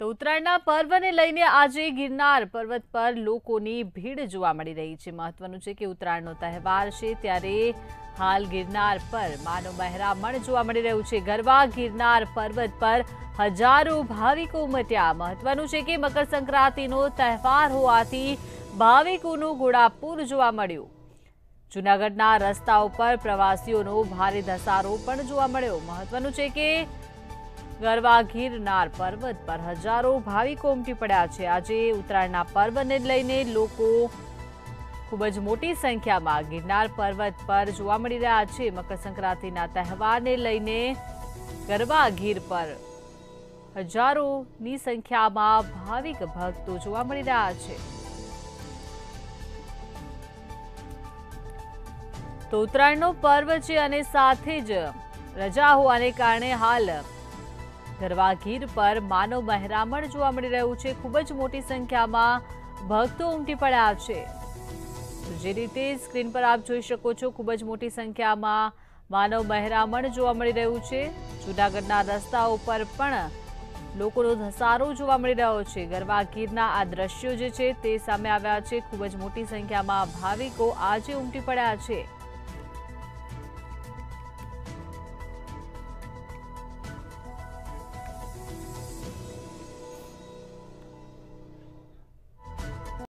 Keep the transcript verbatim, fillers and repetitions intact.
तो उत्तरायणना पर्वने लईने आजे गिरनार पर्वत पर लोकोनी भीड़ जोवा मळी रही छे। महत्वनुं छे के उत्तरायणनो तहेवार छे त्यारे हाल गिरनार पर मानो बहरामण जोवा मळी रह्युं छे। गरवा गिरनार पर्वत पर हजारों भाविको उमट्या। महत्वनुं छे के मकरसंक्रांतिनो तहेवार होवाथी भाविकोनुं गोळापूर जोवा मळ्युं। जूनागढ़ना रस्ताओ पर प्रवासीओनो भारे धसारो पण जोवा मळ्यो। महत्वनुं छे के गरवा गिरनार पर्वत पर हजारों भाविको उमटी पड़ा है। आज उत्तरायणना पर्व ने लईने लोको खूबज मोटी संख्या में गिरनार पर्वत पर जोवा मळी रह्या छे। मकरसंक्रांतिना तहेवार ने लईने गरवा गीर पर हजारों संख्या में भाविक भक्तो जोवा मळी रह्या छे। तो उत्तरायणनो पर्व छे अने साथे ज रजा होवाने कारणे हाल गरवा गीर पर मानव बहरामण जोवा मळी रह्युं छे। खूबज मोटी संख्या में भक्तो उमटी पड्या छे। तो जे रीते स्क्रीन पर आप जोई शको छो, खूबज मोटी संख्या में मानव बहरामण जोवा मळी रह्युं छे। जूनागढ़ना रस्ताओ पर पण लोकोनो धसारो जोवा मळी रह्यो छे। गरवा गीरना आ दृश्यो जे छे ते सामे आव्या छे। खूबज मोटी संख्या में भाविको आजे उमटी पड्या छे।